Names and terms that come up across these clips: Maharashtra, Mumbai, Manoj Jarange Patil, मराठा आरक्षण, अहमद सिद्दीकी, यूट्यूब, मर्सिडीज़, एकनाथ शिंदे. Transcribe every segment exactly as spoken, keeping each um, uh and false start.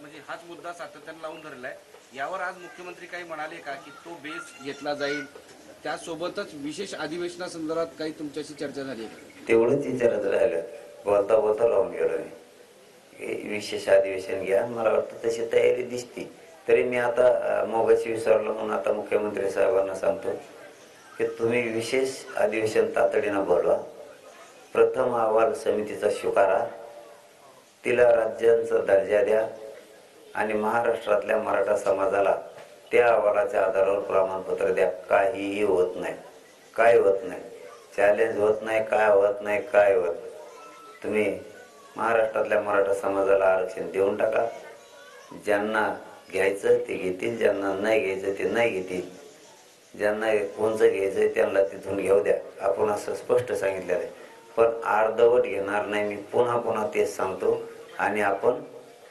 म्हणजे हाच मुद्दा सातत्याने लावून धरलाय, यावर आज मुख्यमंत्री काही म्हणाले का की तो बेस घेतला जाईल, त्यासोबतच विशेष अधिवेशना संदर्भात काही तुमच्याशी चर्चा झाली? तेवढंच विचारत राहिलं, बोलता बोलता लावून गेलो मी, विशेष अधिवेशन घ्या. मला वाटतं तशी तयारी दिसती. तरी मी आता मोगाशी विसरलो म्हणून आता मुख्यमंत्री साहेबांना सांगतो की तुम्ही विशेष अधिवेशन तातडीनं बोलवा, प्रथम अहवाल समितीचा स्वीकारा, तिला राज्यांचा दर्जा द्या आणि महाराष्ट्रातल्या मराठा समाजाला त्या अहवालाच्या आधारावर प्रमाणपत्र द्या. काहीही होत नाही, काय होत नाही, चॅलेंज होत नाही, काय होत नाही, काय होत नाही. तुम्ही महाराष्ट्रातल्या मराठा समाजाला आरक्षण देऊन टाका. ज्यांना घ्यायचं ते घेतील, ज्यांना नाही घ्यायचं ते नाही घेतील, ज्यांना कोणचं घ्यायचंय त्यांना तिथून घेऊ द्या. आपण असं स्पष्ट सांगितलेलं आहे. पण अर्धवट घेणार नाही, मी पुन्हा पुन्हा तेच सांगतो. आणि आपण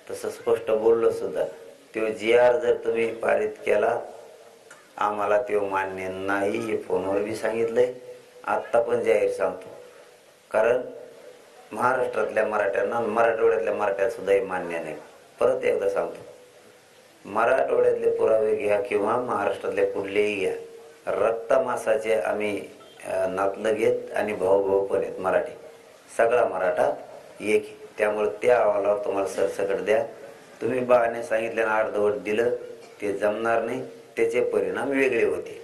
तसं स्पष्ट बोललो सुद्धा. तो जी आर जर तुम्ही पारित केला आम्हाला तो मान्य नाही, हे फोनवर बी सांगितलंय, आत्ता पण जाहीर सांगतो. कारण महाराष्ट्रातल्या मराठ्यांना, मराठवाड्यातल्या मराठ्यासुद्धा हे मान्य नाही. परत एकदा सांगतो, मराठवाड्यातले पुरावे घ्या किंवा महाराष्ट्रातले कुठलेही घ्या, रक्तमासाचे आम्ही नातलं घेत आणि भाऊ भाऊ पण आहेत मराठी, सगळा मराठा एक. त्यामुळे त्या अहवालावर तुम्हाला सरसकट द्या. तुम्ही बाने सांगितलं ना अर्धवट दिलं, ते जमणार नाही, त्याचे परिणाम वेगळे होते.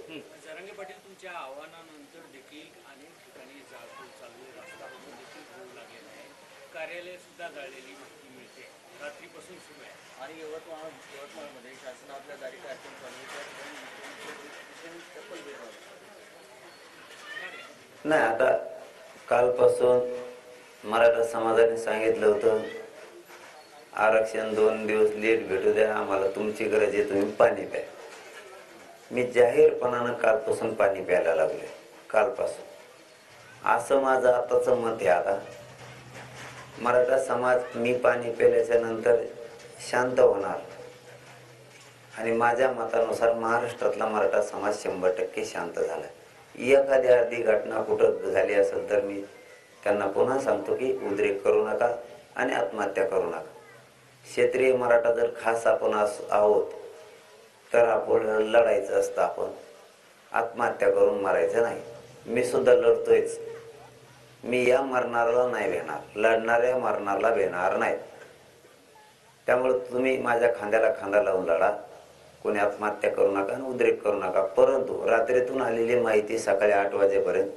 जरांगे पाटील, तुमच्या आव्हानानंतर देखील अनेक ठिकाणी जाळपोळ चालू आहे, रस्ता रोको देखील होऊ लागलेला आहे, कार्यालय सुद्धा जाळलेली माहिती मिळते, रात्रीपासून सुरू आहे. आणि यवतमाळ यवतमाळमध्ये शासनातल्या जारी कार्यक्रम चालू आहे. नाही, आता कालपासून मराठा समाजाने सांगितलं होतं आरक्षण दोन दिवस लेट भेटू द्या, आम्हाला तुमची गरज आहे, तुम्ही पाणी प्या. मी जाहीरपणानं कालपासून पाणी प्यायला लागले, कालपासून. असं माझं आताचं मत आहे. आता मराठा समाज मी पाणी प्यायल्याच्या नंतर शांत होणार आणि माझ्या मतानुसार महाराष्ट्रातला मराठा समाज शंभर टक्के शांत झाला. एखादी अर्धी घटना कुठं झाली असेल तर मी त्यांना पुन्हा सांगतो की उद्रेक करू नका आणि आत्महत्या करू नका. क्षेत्रीय मराठा जर खास आपण आहोत तर आपण लढायचं असतं, आपण आत्महत्या करून मरायचं नाही. मी सुद्धा लढतोयच. मी या मरणाऱ्याला नाही भेणार, लढणाऱ्या मरणाऱ्याला भेणार नाही. त्यामुळे तुम्ही माझ्या खांद्याला खांदा लावून लढा, कोणी आत्महत्या करू नका आणि उद्रेक करू नका. परंतु रात्रीतून आलेली माहिती सकाळी आठ वाजेपर्यंत,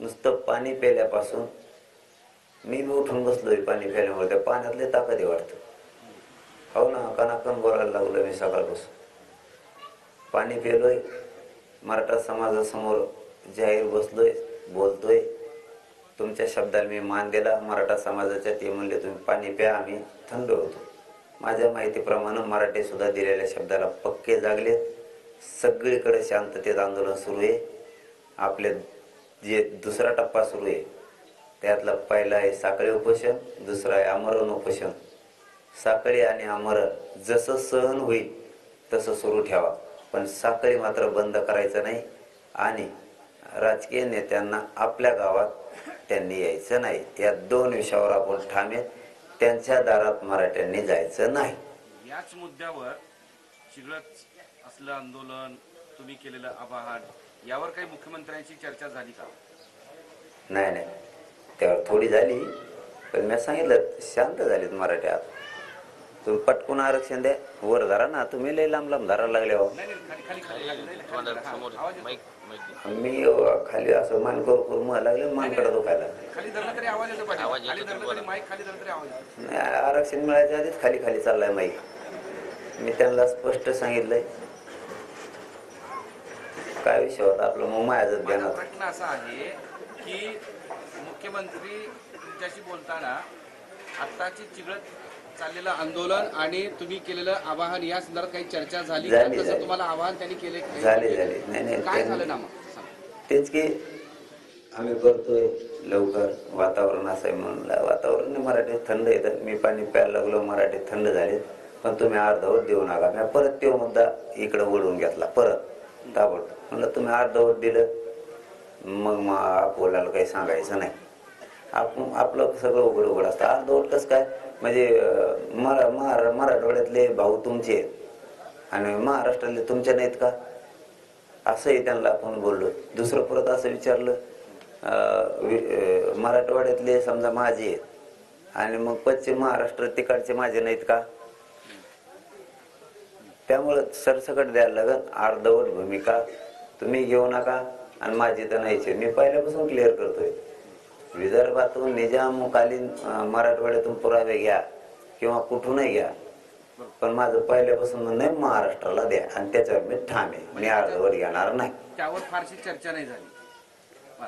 नुसतं पाणी प्यायल्यापासून मी बी उठून बसलोय पाणी प्यायल्यामुळे, त्या पाण्यातले ताकदी वाढतं. हो ना, कणाकण बोलायला लागलो मी सकाळपासून. पाणी प्यायलोय, मराठा समाजासमोर जाहीर बसलोय, बोलतोय. तुमच्या शब्दाला मी मान दिला, मराठा समाजाच्या ते म्हणले तुम्ही पाणी प्या, आम्ही थंड होतो. माझ्या माहितीप्रमाणे मराठी सुद्धा दिलेल्या शब्दाला पक्के जागले. सगळीकडे शांततेत आंदोलन सुरू आहे. आपले जे दुसरा टप्पा सुरू आहे त्यातला पहिला आहे साखळी उपोषण, दुसरा आहे आमरण उपोषण. साखळी आणि आमरण जसं सहन होईल तसं सुरू ठेवा, पण साखळी मात्र बंद करायचं नाही. आणि राजकीय नेत्यांना आपल्या गावात त्यांनी यायचं नाही. या दोन विषयावर आपण ठामे. त्यांच्या दारात मराठ्यांनी जायचं नाही. याच मुद्द्यावर शिगळच असलं आंदोलन, तुम्ही केलेलं आवाहन, यावर काही मुख्यमंत्र्यांची चर्चा झाली का? नाही नाही, त्यावर थोडी झाली. पण मी सांगितलं शांत झालीत मराठ्यात. तुम्ही पटकून आरक्षण द्या, वर धरा ना, तुम्ही लय लांब लांब धरायला लागले. हो मी खाली असं मान करू करू मला लागले मानकडे दुखायला. नाही, आरक्षण मिळायच्या आधीच खाली खाली चाललाय माईक. मी त्यांना स्पष्ट सांगितलंय काय विषय होता आपलं. मग माझ्या ध्यानात प्रश्न असा आहे की मुख्यमंत्री तुमच्याशी बोलताना आत्ताची चिघळत चाललेलं आंदोलन आणि तुम्ही केलेलं आवाहन या संदर्भात काही चर्चा झाली? तसं तुम्हाला आवाहन त्यांनी केले झाले झाले नाही, काय झालं ना? मग तेच की आम्ही करतोय लवकर, वातावरण असं आहे म्हणलं. वातावरण मराठी थंड येतं, मी पाणी प्यायला लागलो, मराठी थंड झाले. पण तुम्ही अर्धवट देऊ नका. मी परत तो मुद्दा इकडं ओढून घेतला, परत दाबड म्हणलं तुम्ही अर्धवट दिलं मग मग आपल्याला काही सांगायचं नाही. आपण आपलं सगळं उघड उघड असतं. अर्धवट कसं काय? म्हणजे मरा मरा मराठवाड्यातले भाऊ तुमचे आणि महाराष्ट्रातले तुमचे नाहीत का असंही त्यांना आपण बोललो। दुसरं परत असं विचारलं मराठवाड्यातले समजा माझे आणि मग पश्चिम महाराष्ट्र तिकडचे माझे नाहीत का। त्यामुळे सरसकट द्यायला लागल अर्धवट भूमिका तुम्ही घेऊ नका आणि माझे तर नाहीचे। मी पहिल्यापासून क्लिअर करतोय विदर्भातून निजामकालीन मराठवाड्यातून पुरावे घ्या किंवा कुठूनही घ्या पण माझं पहिल्यापासून नाही महाराष्ट्राला द्या आणि त्याच्यावर मी ठाम आहे मी अर्धवट घेणार नाही। त्यावर फारशी चर्चा नाही झाली।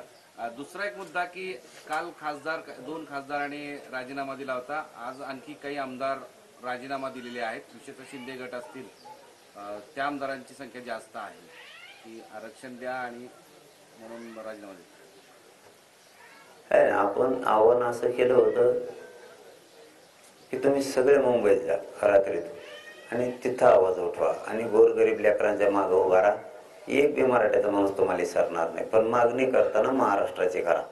दुसरा एक मुद्दा की काल खासदार दोन खासदारांनी राजीनामा दिला होता, आज आणखी काही आमदार राजीनामा दिलेले आहेत, विशेषतः शिंदे गट असतील त्या आमदारांची संख्या जास्त आहे की आरक्षण द्या आणि म्हणून राजीनामा दिला। आपण आव्हान असं केलं होतं की तुम्ही सगळे मुंबईत जा रात्रीत आणि तिथं आवाज उठवा आणि गोरगरीब लेकरांच्या मागे उभा राहा, एक बी मराठ्याचा माणूस तुम्हाला सरणार नाही, पण मागणी करताना महाराष्ट्राची करा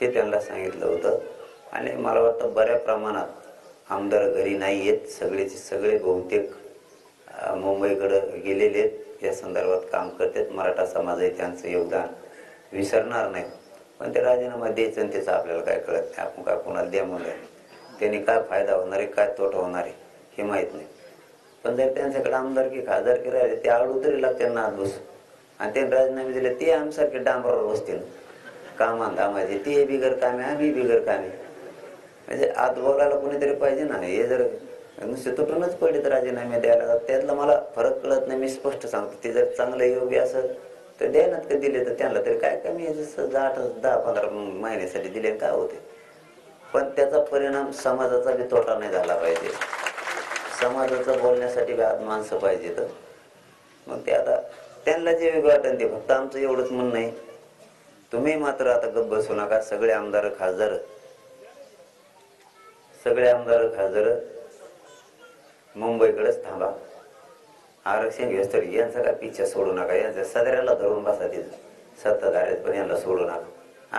हे त्यांना सांगितलं होतं। आणि मला वाटतं बऱ्या प्रमाणात आमदार घरी नाही आहेत, सगळेचे सगळे बहुतेक मुंबईकडं गेलेले आहेत, या संदर्भात काम करतात। मराठा समाजाचे त्यांचं योगदान विसरणार नाही, पण ते राजीनामा द्यायचं आणि त्याचा आपल्याला काय कळत नाही। आपण काय कोणाला द्या म्हणूया त्यांनी काय फायदा होणार आहे काय तोटा होणार आहे हे माहीत नाही, पण जर त्यांच्याकडे आमदारकी खासदारकी राहिले ते आडू तरी लागते ना आजूस। आणि त्यांनी राजीनामे दिले ते आमसारखे डांबरावर बसतील कामांधामाचे, ते बिगर कामे आम्ही बिगर कामे, म्हणजे आत बघायला कोणीतरी पाहिजे ना। हे जर नुसते तुटूनच पडले तर राजीनामे द्यायला त्यातला मला फरक कळत नाही, मी स्पष्ट सांगतो। ते जर चांगलं योग्य असेल तर देण्यात का दिले तर त्यांना तरी काय कमी आहे, जसं आठ दहा पंधरा महिन्यासाठी दिले काय होते, पण त्याचा परिणाम समाजाचा बी तोटा नाही झाला पाहिजे, समाजाचं बोलण्यासाठी बी आज माणसं पाहिजे। तर मग ते आता त्यांना जे वेगळं वाटण ते फक्त आमचं एवढंच म्हणणं आहे, तुम्ही मात्र आता गप्प बसू नका। सगळे आमदार खासदार सगळे आमदार खासदार मुंबईकडेच थांबा, आरक्षण घेऊस तरी यांचा काय पिछा सोडू नका, यांच्या सदऱ्याला धरून बसा तिथं सत्ताधाऱ्यात, पण यांना सोडू नका,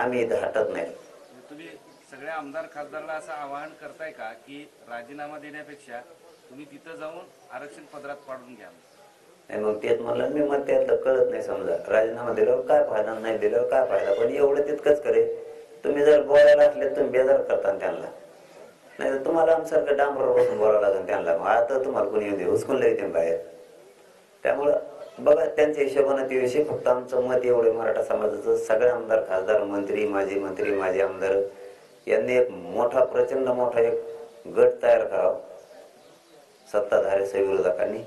आम्ही इथं हटत नाही। तुम्ही सगळ्या आमदार खासदारला असं आवाहन करताय का की राजीनामा देण्यापेक्षा तुम्ही तिथं जाऊन आरक्षण पदरात पाडून घ्या? नाही मग तेच म्हणलं मी, मग त्यातलं कळत नाही समजा राजीनामा दिल्यावर काय फायदा नाही दिल्यावर काय फायदा, पण एवढं तितकंच करे तुम्ही जर बोलायला असले तुम्ही बेजार करता त्यांना, नाही तर तुम्हाला आमसारखं डांबरावर बसून बोलावं लागेल त्यांना, आता तुम्हाला कोणी येऊ दे हुसकून येते बाहेर। त्यामुळं बघा त्यांच्या हिशोबाने ते विषय, फक्त आमचं मत एवढे मराठा समाजाचं सगळे आमदार खासदार मंत्री माजी मंत्री माजी आमदार यांनी एक मोठा प्रचंड मोठा एक गट तयार करावा सत्ताधाऱ्याच्या विरोधकांनी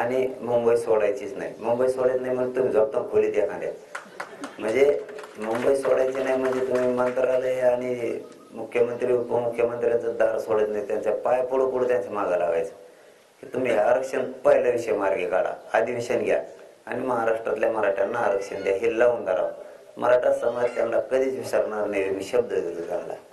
आणि मुंबई सोडायचीच नाही। मुंबई सोडायची नाही म्हणजे तुम्ही झोपता खोलीत एखाद्या, म्हणजे मुंबई सोडायची नाही म्हणजे तुम्ही मंत्रालय आणि मुख्यमंत्री उपमुख्यमंत्र्यांचं दार सोडत नाही, त्यांच्या पाय पुढं पुढं त्यांच्या मागं लागायचं की तुम्ही आरक्षण पहिला विषय मार्गे काढा, अधिवेशन घ्या आणि महाराष्ट्रातल्या मराठ्यांना आरक्षण द्या हे लावून धरावं। मराठा समाज त्यांना कधीच विसरणार नाही, मी शब्द दिला त्यांना।